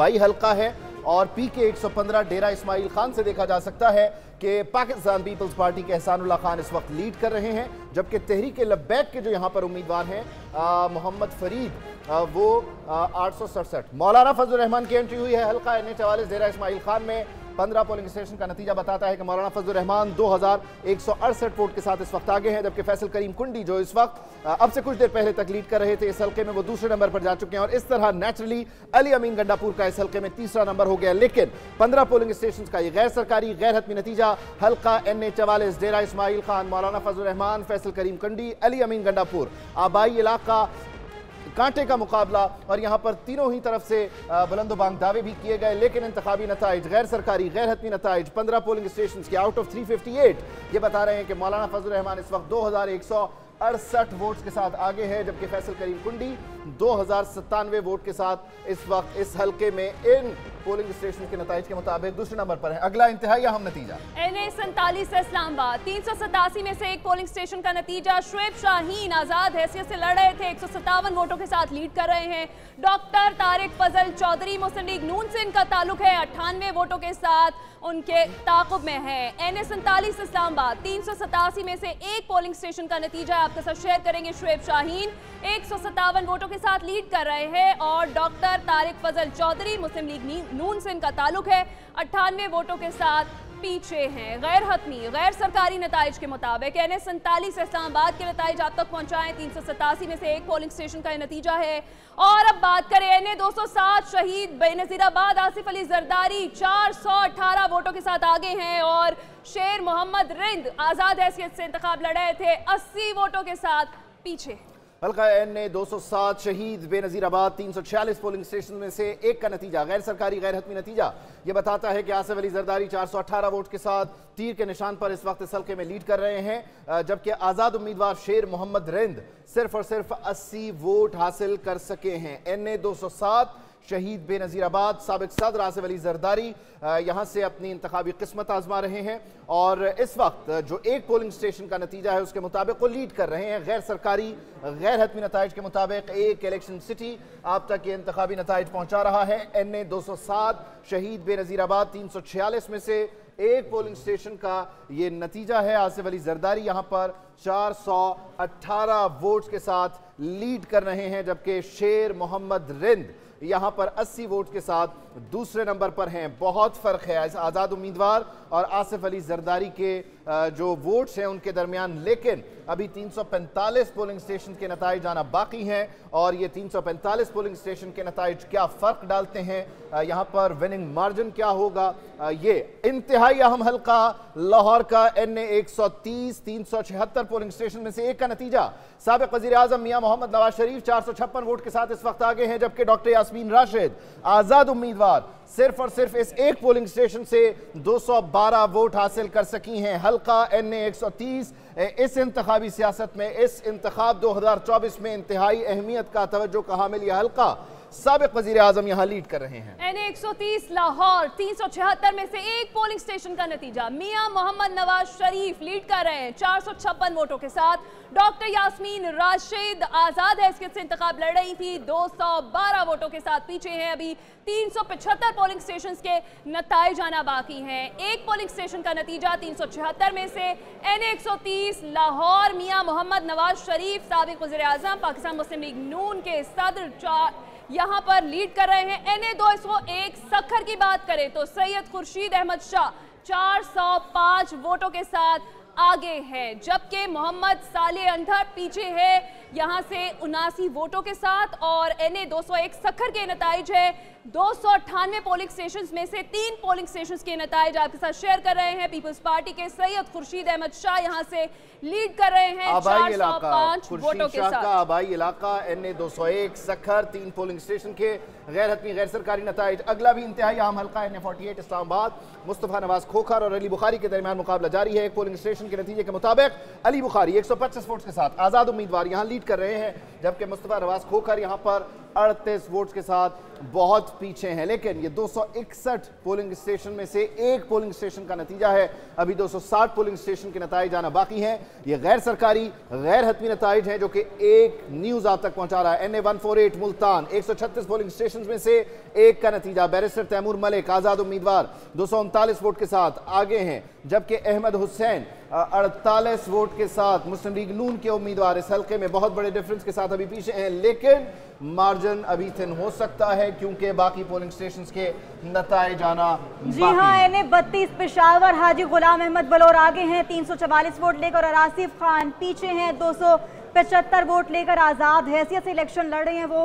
भाई हल्का है और पीके 115 डेरा इस्माइल खान से देखा जा सकता है कि पाकिस्तान पीपल्स पार्टी के एहसानुल्लाह खान इस वक्त लीड कर रहे हैं, जबकि तहरीक-ए-लब्बैक के जो यहाँ पर उम्मीदवार हैं मोहम्मद फरीद वो 867। मौलाना फजल रहमान की एंट्री हुई है हल्का N-44 डेरा इस्माइल खान में। 15 पोलिंग स्टेशन का नतीजा बताता है कि मौलाना फजल रहमान 2168 वोट के साथ इस वक्त आगे हैं, जबकि फैसल करीम कुंडी जो इस वक्त अब से कुछ देर पहले तक लीड कर रहे थे इस हल्के में, वो दूसरे नंबर पर जा चुके हैं। और इस तरह नेचुरली अली अमीन गंडापुर का इस हल्के में तीसरा नंबर हो गया। लेकिन 15 पोलिंग स्टेशन का ये गैर सरकारी गैर हतमी नतीजा हल्का N-44 डेरा इस्माइल खान, मौलाना फजल रहमान, फैसल करीम कुंडी, अली अमीन गंडापुर, आबाई इलाका कांटे का मुकाबला। और यहाँ पर तीनों ही तरफ से बुलंदोबांग दावे भी किए गए, लेकिन इंतखाबी नताइज गैर सरकारी गैर हतमी नताइज 15 पोलिंग स्टेशन के आउट ऑफ 358 ये बता रहे हैं कि मौलाना फजल रहमान इस वक्त 2168 वोट्स के साथ आगे हैं, जबकि फैसल करीम कुंडी 2097 वोट के साथ इस वक्त इस हल्के में इन पोलिंग स्टेशन के नतीजे के मुताबिक दूसरे नंबर पर है। अगला इंतहाई अहम नतीजा N-47 से इस्लामाबाद, 387 में से एक पोलिंग स्टेशन का नतीजा। शोएब शाहीन आजाद हैसियत से लड़ रहे थे, 157 वोटों के साथ लीड कर रहे हैं। डॉक्टर तारिक फजल चौधरी मुस्लिम लीग नून से इनका ताल्लुक है, 98 वोटों के साथ उनके ताकुब में है। N-47 इस्लामाबाद, 387 में से एक पोलिंग स्टेशन का नतीजा आपके साथ शेयर करेंगे। शोएब शाहीन 157 वोटों के साथ लीड कर रहे हैं और डॉक्टर तारिक फजल चौधरी मुस्लिम लीग नून से इनका ताल्लुक है, 98 वोटों के साथ पीछे हैं। गैर हतमी गैर सरकारी नतीजे के मुताबिक N-47 इस्लामाबाद के नतीजे आप तक पहुंचाएं, 387 में से एक पोलिंग स्टेशन का नतीजा है। और अब बात करें N-207 शहीद बेनजीराबाद, आसिफ अली जरदारी 418 वोटों के साथ आगे हैं और शेर मोहम्मद रिंद आजाद हैसियत से इंतखाब लड़ रहे थे, 80 वोटों के साथ पीछे हैं। हल्का N-207 शहीद बेनजीराबाद 346 पोलिंग स्टेशन में से एक का नतीजा गैर सरकारी गैर हतमी नतीजा ये बताता है कि आसिफ अली जरदारी 418 वोट के साथ तीर के निशान पर इस वक्त इस हल्के में लीड कर रहे हैं, जबकि आज़ाद उम्मीदवार शेर मोहम्मद रिंद सिर्फ और सिर्फ 80 वोट हासिल कर सके हैं। N-207 शहीद बेनजीराबाद साबिक सदर आसिफ अली जरदारी यहाँ से अपनी इंतखाबी किस्मत आजमा रहे हैं और इस वक्त जो एक पोलिंग स्टेशन का नतीजा है उसके मुताबिक वो लीड कर रहे हैं। गैर सरकारी गैर हतमी नताइज के मुताबिक एक इलेक्शन सिटी आप तक ये इंतखाबी नताइज पहुँचा रहा है। N-207 शहीद बेनजीराबाद 346 में से एक पोलिंग स्टेशन का ये नतीजा है। आसिफ अली जरदारी यहाँ पर 418 वोट्स के साथ लीड कर रहे हैं, जबकि शेर मोहम्मद रिंद यहाँ पर 80 वोट के साथ दूसरे नंबर पर हैं। बहुत फ़र्क है इस आज़ाद उम्मीदवार और आसिफ अली जरदारी के जो वोट्स हैं उनके दरमियान, लेकिन अभी 345 पोलिंग स्टेशन के नतीजे आना बाकी हैं और ये 345 पोलिंग स्टेशन के नतीजे क्या फ़र्क डालते हैं, यहाँ पर विनिंग मार्जिन क्या होगा, ये इंतहाई अहम हल्का लाहौर का N-130 376 पोलिंग स्टेशन में से एक का नतीजा। साबिक़ वज़ीर आज़म मियां मोहम्मद नवाज शरीफ 456 वोट के साथ इस वक्त आगे हैं, जबकि डॉक्टर यास्मीन राशिद आज़ाद उम्मीदवार सिर्फ और सिर्फ इस एक पोलिंग स्टेशन से 212 वोट हासिल कर सकी हैं। हल्का N-130 इस इंतखाबी सियासत में इस इंतखाब 2024 में इंतहाई अहमियत का तवज्जो का हामिल यह हल्का साबिक वजीर आजम यहाँ लीड कर रहे हैं। N-130 लाहौर 376 में से एक पोलिंग स्टेशन का नतीजा मियां मोहम्मद नवाज शरीफ लीड कर रहे हैं 456 वोटों के साथ। डॉक्टर यास्मीन राशिद आजाद हैसियत से इंतखाब लड़ रही थी, 212 वोटों के साथ पीछे हैं। अभी 375 पोलिंग स्टेशन के नतीजे आना बाकी हैं। एक पोलिंग स्टेशन का नतीजा 376 में से N-130 लाहौर मियां मोहम्मद नवाज शरीफ साबिक वजीर आजम पाकिस्तान मुस्लिम लीग नून के सदर यहाँ पर लीड कर रहे हैं। N-201 सक्खर की बात करें तो सैयद खुर्शीद अहमद शाह 405 वोटों के साथ आगे हैं, जबकि मोहम्मद सालेह अंधर पीछे है यहाँ से 79 वोटों के साथ। और N-201 सक्खर के नतीजे है 298 पोलिंग स्टेशन में से 3 पोलिंग स्टेशन के नतीजे आपके साथ शेयर कर रहे हैं। पीपल्स पार्टी के सैयद खुर्शीद अहमद शाह यहाँ से लीड कर रहे हैं 405 वोटों के साथ। आबाई इलाका N-201 सक्खर 3 पोलिंग स्टेशन के गैर हतमी गैर सरकारी नतीजे। अगला भी इंतहाई अहम हल्का N-48 इस्लामाबाद मुस्तफा नवाज खोखर और अली बुखारी के दरमियान मुकाबला जारी है। एक पोलिंग स्टेशन के नतीजे के मुताबिक अली बुखारी 125 वोट के साथ आज़ाद उम्मीदवार यहाँ लीड कर रहे हैं, जबकि मुस्तफा नवाज खोखर यहाँ पर 238 वोट्स के साथ बहुत पीछे हैं। लेकिन ये 261 पोलिंग स्टेशन में से एक पोलिंग स्टेशन का नतीजा है। अभी 260 पोलिंग स्टेशन के नतीजे आना बाकी हैं। ये गैर सरकारी गैर हतमी नतीजे हैं जो कि एक न्यूज़ आप तक पहुंचा रहा है। NA 148 मुल्तान 136 पोलिंग स्टेशन में से एक का नतीजा, बैरिस्टर तैमूर मलिक आज़ाद उम्मीदवार 239 वोट के साथ आगे हैं, जबकि अहमद हुसैन 48 वोट के साथ मुस्लिम लीग नून के उम्मीदवार इस हल्के में बहुत बड़े डिफरेंस के साथ अभी पीछे हैं। लेकिन मार्जिन अभी थिन हो सकता है क्योंकि बाकी पोलिंग स्टेशंस के नतीजे आना बाकी हैं। NA 32 पेशावर हाजी गुलाम अहमद बलोर आगे हैं 344 वोट लेकर और आसिफ खान पीछे हैं 275 वोट लेकर। आज़ाद हैसियत से इलेक्शन लड़ रहे हैं वो।